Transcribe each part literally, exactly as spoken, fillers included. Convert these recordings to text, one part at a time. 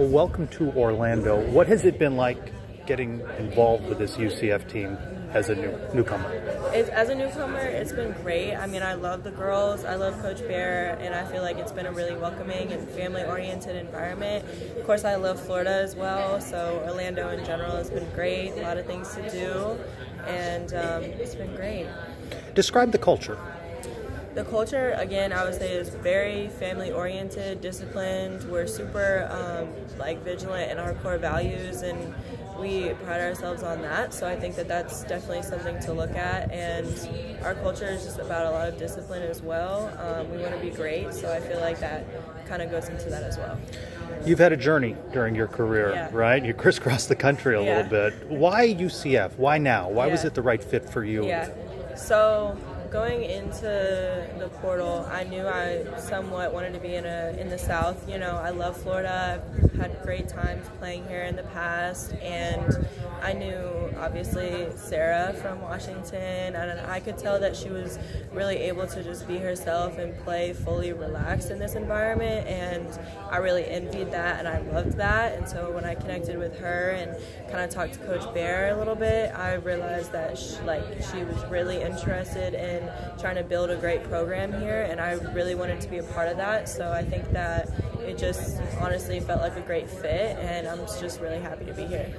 Well, welcome to Orlando. What has it been like getting involved with this U C F team as a new, newcomer? It, as a newcomer, it's been great. I mean, I love the girls, I love Coach Bear, and I feel like it's been a really welcoming and family-oriented environment. Of course, I love Florida as well, so Orlando in general has been great, a lot of things to do, and um, it's been great. Describe the culture. The culture, again, I would say is very family-oriented, disciplined. We're super um, like vigilant in our core values, and we pride ourselves on that. So I think that that's definitely something to look at. And our culture is just about a lot of discipline as well. Um, we want to be great, so I feel like that kind of goes into that as well. You've had a journey during your career, yeah. right? You crisscrossed the country a yeah. little bit. Why U C F? Why now? Why yeah. was it the right fit for you? Yeah. So. Going into the portal, I knew I somewhat wanted to be in a in the South. You know, I love Florida. I've had great times playing here in the past, and I knew obviously Sarah from Washington, and I could tell that she was really able to just be herself and play fully relaxed in this environment, and I really envied that and I loved that. And so when I connected with her and kind of talked to Coach Bear a little bit, I realized that she, like she was really interested in trying to build a great program here, and I really wanted to be a part of that. So I think that it just honestly felt like a great fit, and I'm just really happy to be here.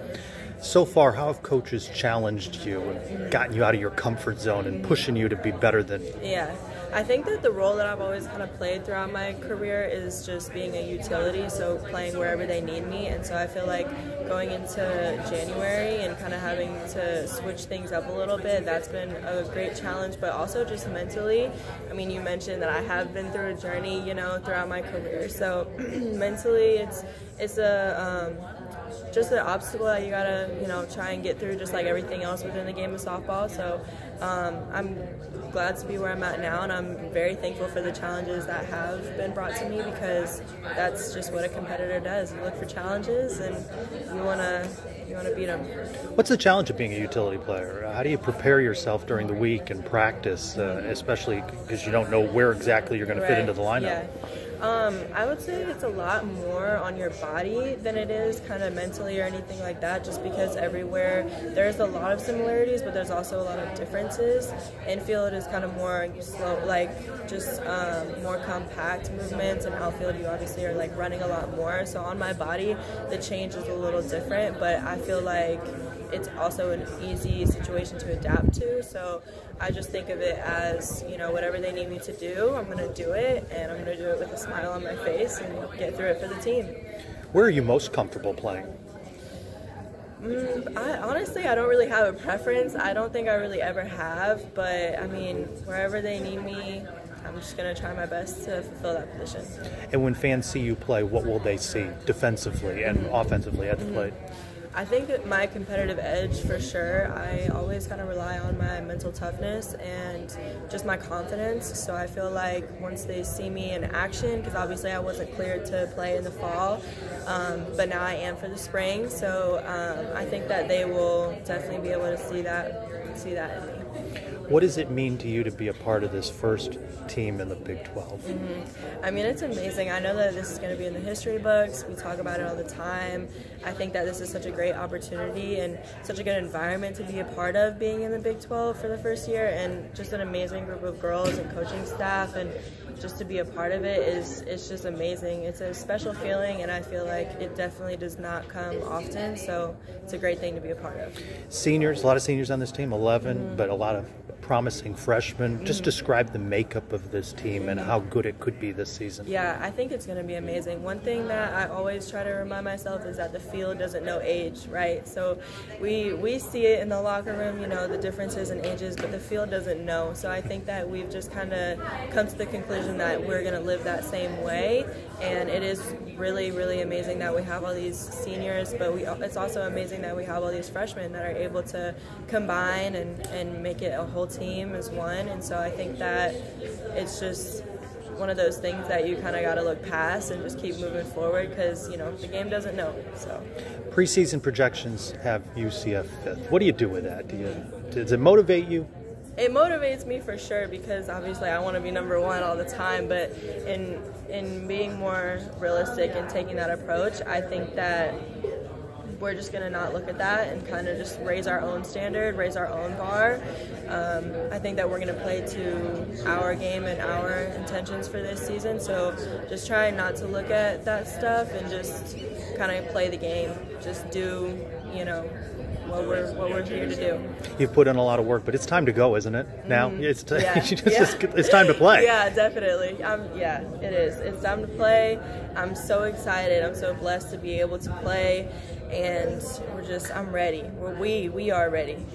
So far, how have coaches challenged you and gotten you out of your comfort zone and pushing you to be better than? Yeah, I think that the role that I've always kind of played throughout my career is just being a utility, so playing wherever they need me. And so I feel like going into January and kind of having to switch things up a little bit, that's been a great challenge, but also just mentally. I mean, you mentioned that I have been through a journey, you know, throughout my career. So mentally, it's it's a um, just an obstacle that you gotta, you know, try and get through, just like everything else within the game of softball. So um, I'm glad to be where I'm at now, and I'm very thankful for the challenges that have been brought to me, because that's just what a competitor does. You look for challenges, and you wanna you wanna beat them. What's the challenge of being a utility player? How do you prepare yourself during the week and practice, uh, especially because you don't know where exactly you're gonna right. fit into the lineup? Yeah. Um, I would say it's a lot more on your body than it is kind of mentally or anything like that, just because everywhere there's a lot of similarities, but there's also a lot of differences. Infield is kind of more slow, like just um, more compact movements, and outfield you obviously are like running a lot more. So on my body, the change is a little different, but I feel like it's also an easy situation to adapt to. So I just think of it as, you know, whatever they need me to do, I'm gonna do it, and I'm gonna do it with a smile on my face and get through it for the team. Where are you most comfortable playing? Mm, I, honestly, I don't really have a preference. I don't think I really ever have, but I mean, wherever they need me, I'm just gonna try my best to fulfill that position. And when fans see you play, what will they see defensively and mm-hmm. offensively at the mm-hmm. plate? I think that my competitive edge, for sure. I always kind of rely on my mental toughness and just my confidence. So I feel like once they see me in action, because obviously I wasn't cleared to play in the fall, um, but now I am for the spring. So um, I think that they will definitely be able to see that, see that in me. What does it mean to you to be a part of this first team in the Big twelve? Mm-hmm. I mean, it's amazing. I know that this is going to be in the history books. We talk about it all the time. I think that this is such a great opportunity and such a good environment to be a part of, being in the Big twelve for the first year, and just an amazing group of girls and coaching staff, and just to be a part of it is it's just amazing. It's a special feeling, and I feel like it definitely does not come often, so it's a great thing to be a part of. Seniors, a lot of seniors on this team, eleven, mm-hmm. but a lot of promising freshmen. Just describe the makeup of this team and how good it could be this season. Yeah, I think it's going to be amazing. One thing that I always try to remind myself is that the field doesn't know age, right? So we we see it in the locker room, you know, the differences in ages, but the field doesn't know. So I think that we've just kind of come to the conclusion that we're going to live that same way, and it is really, really amazing that we have all these seniors, but we it's also amazing that we have all these freshmen that are able to combine and, and make it a whole team is one. And so I think that it's just one of those things that you kind of got to look past and just keep moving forward, because, you know, the game doesn't know. So preseason projections have U C F fifth. What do you do with that? Do you does it motivate you? It motivates me for sure because obviously I want to be number one all the time, but in in being more realistic and taking that approach, I think that we're just going to not look at that and kind of just raise our own standard, raise our own bar. Um, I think that we're going to play to our game and our intentions for this season, so just try not to look at that stuff and just kind of play the game, just do, you know, what we're, what we're here to do. You've put in a lot of work, but it's time to go, isn't it? Now mm-hmm. it's, t yeah. just, yeah. just, it's time to play. Yeah, definitely. Um, yeah, it is. It's time to play. I'm so excited. I'm so blessed to be able to play, and we're just, I'm ready. We're, we we are ready.